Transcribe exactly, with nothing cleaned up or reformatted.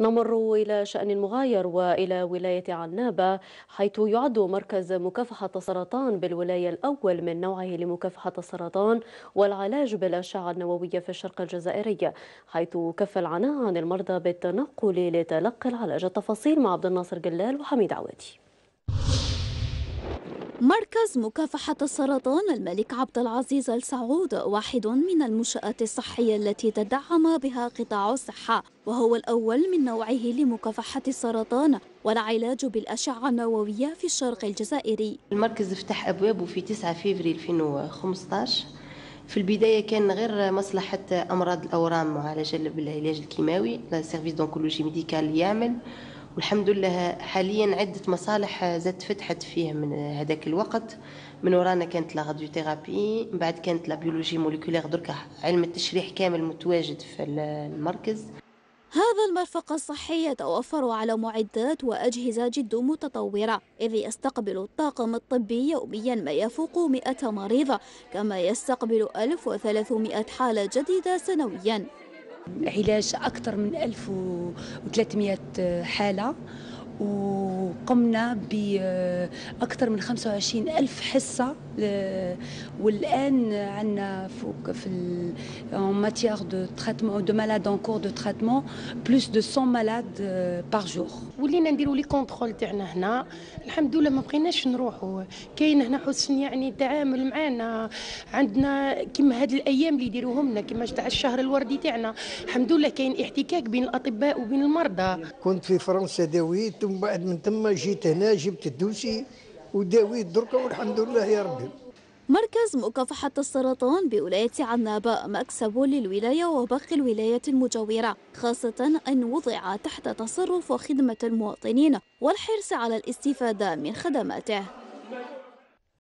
نمر إلى شأن مغاير وإلى ولاية عنابة، حيث يعد مركز مكافحة السرطان بالولاية الأول من نوعه لمكافحة السرطان والعلاج بالأشعة النووية في الشرق الجزائري، حيث كف العناء عن المرضى بالتنقل لتلقي العلاج. التفاصيل مع عبد الناصر جلال وحميد عوادي. مركز مكافحة السرطان الملك عبد العزيز السعود واحد من المنشآت الصحية التي تدعم بها قطاع الصحة، وهو الأول من نوعه لمكافحة السرطان والعلاج بالأشعة النووية في الشرق الجزائري. المركز فتح أبوابه في تسعة فبراير ألفين وخمسطاش. في البداية كان غير مصلحة أمراض الأورام معالجة بالعلاج الكيماوي، سيرفيس دونكولوجي ميديكال يعمل، والحمد لله حاليا عدة مصالح زادت فتحت فيه من هذاك الوقت. من ورانا كانت لا راديوثيرابي، من بعد كانت لا بيولوجي موليكولير، دركا علم التشريح كامل متواجد في المركز. هذا المرفق الصحي يتوفر على معدات وأجهزة جد متطورة، إذ يستقبل الطاقم الطبي يوميا ما يفوق مئة مريض، كما يستقبل ألف وثلاثمئة حالة جديدة سنويا. العلاج أكثر من ألف وثلاثمئة حالة، وقمنا بأكثر من خمسة وعشرين ألف حصة، والآن عندنا فوق في ماتيير دو تريتمون دو مالاد ان كور دو تريتمون بلوس دو مئة مالاد باغ جور. ولينا نديروا لي كونترول تاعنا هنا، الحمد لله ما بقيناش نروحوا، كاين هنا حسن يعني التعامل معنا، عندنا كما هاد الأيام اللي يديروهم لنا كما تاع الشهر الوردي تاعنا، الحمد لله كاين احتكاك بين الأطباء وبين المرضى. كنت في فرنسا داويت، ومن بعد من تما جيت هنا جبت الدوسي وداويت دركا والحمد لله يا ربي. مركز مكافحة السرطان بولاية عنابة مكسب للولاية وباقي الولايات المجاورة، خاصة أن وضع تحت تصرف وخدمة المواطنين والحرص على الاستفادة من خدماته.